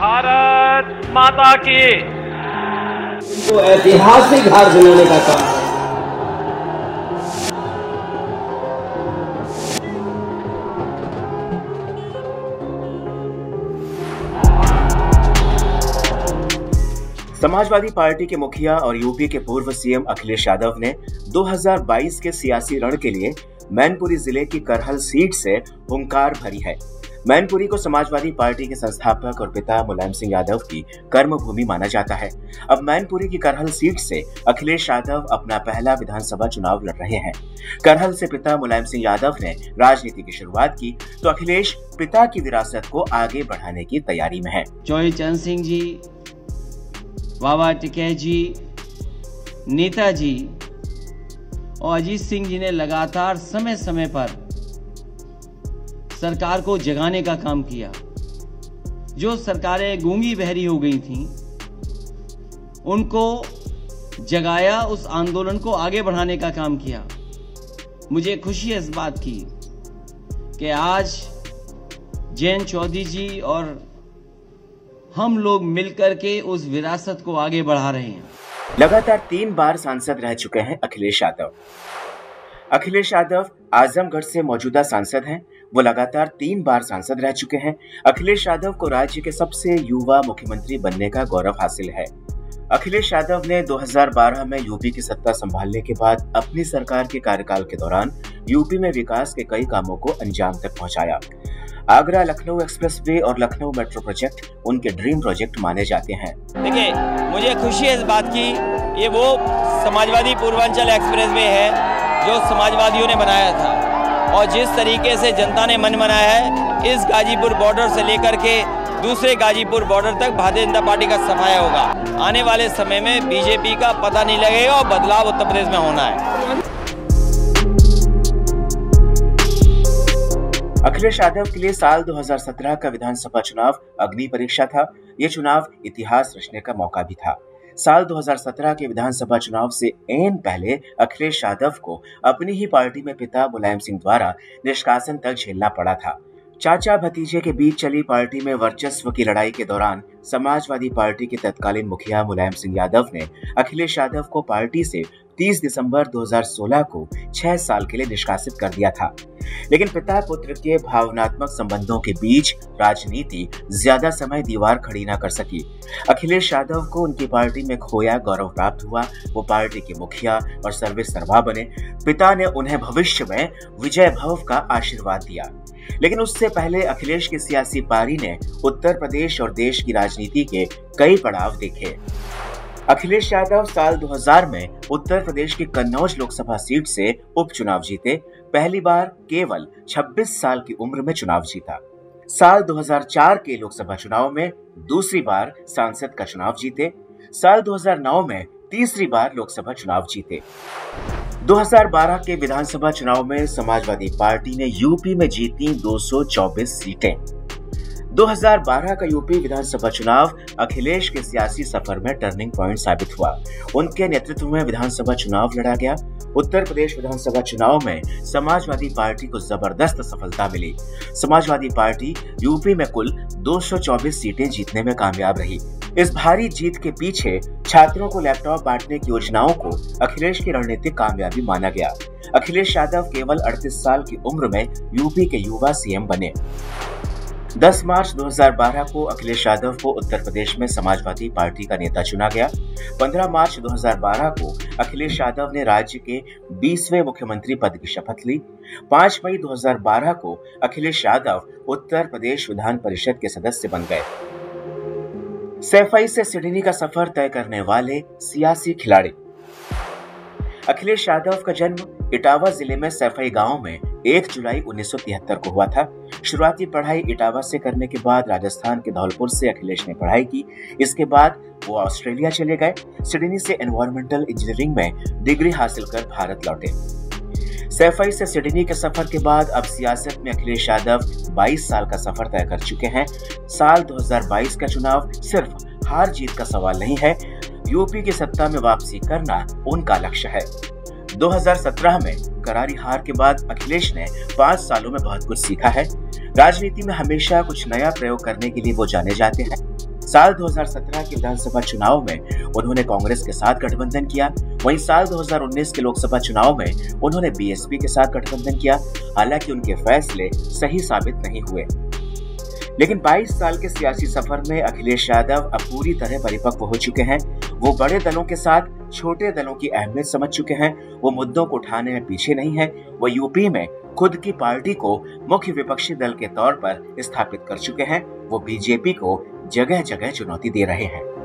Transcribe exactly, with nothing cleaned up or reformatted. भारत माता की। तो ऐतिहासिक हार दिलाने का काम है। समाजवादी पार्टी के मुखिया और यूपी के पूर्व सीएम अखिलेश यादव ने दो हज़ार बाईस के सियासी रण के लिए मैनपुरी जिले की करहल सीट से हुंकार भरी है। मैनपुरी को समाजवादी पार्टी के संस्थापक और पिता मुलायम सिंह यादव की कर्मभूमि माना जाता है। अब मैनपुरी की करहल सीट से अखिलेश यादव अपना पहला विधानसभा चुनाव लड़ रहे हैं। करहल से पिता मुलायम सिंह यादव ने राजनीति की शुरुआत की तो अखिलेश पिता की विरासत को आगे बढ़ाने की तैयारी में है। चौधरी चरण सिंह जी, बाबा टिकैत जी, नेताजी और अजीत सिंह जी ने लगातार समय समय पर सरकार को जगाने का काम किया। जो सरकारें गूंगी बहरी हो गई थीं, उनको जगाया, उस आंदोलन को आगे बढ़ाने का काम किया। मुझे खुशी है इस बात की कि आज जयंत चौधरी जी और हम लोग मिलकर के उस विरासत को आगे बढ़ा रहे हैं। लगातार तीन बार सांसद रह चुके हैं अखिलेश यादव। अखिलेश यादव आजमगढ़ से मौजूदा सांसद हैं। वो लगातार तीन बार सांसद रह चुके हैं। अखिलेश यादव को राज्य के सबसे युवा मुख्यमंत्री बनने का गौरव हासिल है। अखिलेश यादव ने दो हज़ार बारह में यूपी की सत्ता संभालने के बाद अपनी सरकार के कार्यकाल के दौरान यूपी में विकास के कई कामों को अंजाम तक पहुंचाया। आगरा लखनऊ एक्सप्रेस वे और लखनऊ मेट्रो प्रोजेक्ट उनके ड्रीम प्रोजेक्ट माने जाते हैं। देखिए, मुझे खुशी है इस बात की, ये वो समाजवादी पूर्वांचल एक्सप्रेस वे है जो समाजवादियों ने बनाया था और जिस तरीके से जनता ने मन बनाया है, इस गाजीपुर बॉर्डर से लेकर के दूसरे गाजीपुर बॉर्डर तक भारतीय जनता पार्टी का सफाया होगा। आने वाले समय में बीजेपी का पता नहीं लगेगा और बदलाव उत्तर प्रदेश में होना है। अखिलेश यादव के लिए साल दो हज़ार सत्रह का विधानसभा चुनाव अग्नि परीक्षा था। ये चुनाव इतिहास रचने का मौका भी था। साल दो हज़ार सत्रह के विधानसभा चुनाव से ऐन पहले अखिलेश यादव को अपनी ही पार्टी में पिता मुलायम सिंह द्वारा निष्कासन तक झेलना पड़ा था। चाचा भतीजे के बीच चली पार्टी में वर्चस्व की लड़ाई के दौरान समाजवादी पार्टी के तत्कालीन मुखिया मुलायम सिंह यादव ने अखिलेश यादव को पार्टी से तीस दिसंबर दो हज़ार सोलह को छह साल के लिए निष्कासित कर दिया था। लेकिन पिता पुत्र के भावनात्मक संबंधों के बीच राजनीति ज्यादा समय दीवार खड़ी न कर सकी। अखिलेश यादव को उनकी पार्टी में खोया गौरव प्राप्त हुआ। वो पार्टी के मुखिया और सर्वेसर्वा बने। पिता ने उन्हें भविष्य में विजय भव का आशीर्वाद दिया। लेकिन उससे पहले अखिलेश की सियासी पारी ने उत्तर प्रदेश और देश की राजनीति के कई पड़ाव देखे। अखिलेश यादव साल दो हज़ार में उत्तर प्रदेश की कन्नौज लोकसभा सीट से उपचुनाव जीते। पहली बार केवल छब्बीस साल की उम्र में चुनाव जीता। साल दो हज़ार चार के लोकसभा चुनाव में दूसरी बार सांसद का चुनाव जीते। साल दो हज़ार नौ में तीसरी बार लोकसभा चुनाव जीते। दो हज़ार बारह के विधानसभा चुनाव में समाजवादी पार्टी ने यूपी में जीती दो सौ चौबीस सीटें। दो हज़ार बारह का यूपी विधानसभा चुनाव अखिलेश के सियासी सफर में टर्निंग पॉइंट साबित हुआ। उनके नेतृत्व में विधानसभा चुनाव लड़ा गया। उत्तर प्रदेश विधानसभा चुनाव में समाजवादी पार्टी को जबरदस्त सफलता मिली। समाजवादी पार्टी यूपी में कुल दो सौ चौबीस सीटें जीतने में कामयाब रही। इस भारी जीत के पीछे छात्रों को लैपटॉप बांटने की योजनाओं को अखिलेश की रणनीतिक कामयाबी माना गया। अखिलेश यादव केवल अड़तीस साल की उम्र में यूपी के युवा सीएम बने। दस मार्च दो हज़ार बारह को अखिलेश यादव को उत्तर प्रदेश में समाजवादी पार्टी का नेता चुना गया। पंद्रह मार्च दो हज़ार बारह को अखिलेश यादव ने राज्य के बीसवें मुख्यमंत्री पद की शपथ ली। पाँच मई दो हज़ार बारह को अखिलेश यादव उत्तर प्रदेश विधान परिषद के सदस्य बन गए। सैफाई से सिडनी का सफर तय करने वाले सियासी खिलाड़ी। अखिलेश यादव का जन्म इटावा जिले में सैफाई गाँव में एक जुलाई उन्नीस सौ तिहत्तर को हुआ था। शुरुआती पढ़ाई इटावा से करने के बाद राजस्थान के धौलपुर से अखिलेश ने पढ़ाई की। इसके बाद वो ऑस्ट्रेलिया चले गए। सिडनी से एनवायरमेंटल इंजीनियरिंग में डिग्री हासिल कर भारत लौटे। सैफई से सिडनी के सफर के बाद अब सियासत में अखिलेश यादव बाईस साल का सफर तय कर चुके हैं। साल दो हज़ार बाईस का चुनाव सिर्फ हार जीत का सवाल नहीं है, यूपी की सत्ता में वापसी करना उनका लक्ष्य है। दो हज़ार सत्रह में करारी हार के बाद अखिलेश ने पाँच सालों में बहुत कुछ सीखा है। राजनीति में हमेशा कुछ नया प्रयोग करने के लिए वो जाने जाते हैं। साल दो हज़ार सत्रह के विधानसभा चुनाव में उन्होंने कांग्रेस के साथ गठबंधन किया, वहीं साल दो हज़ार उन्नीस के लोकसभा चुनाव में उन्होंने बीएसपी के साथ गठबंधन किया। हालांकि उनके फैसले सही साबित नहीं हुए, लेकिन बाईस साल के सियासी सफर में अखिलेश यादव अब पूरी तरह परिपक्व हो चुके हैं। वो बड़े दलों के साथ छोटे दलों की अहमियत समझ चुके हैं। वो मुद्दों को उठाने में पीछे नहीं है। वो यूपी में खुद की पार्टी को मुख्य विपक्षी दल के तौर पर स्थापित कर चुके हैं। वो बीजेपी को जगह जगह चुनौती दे रहे हैं।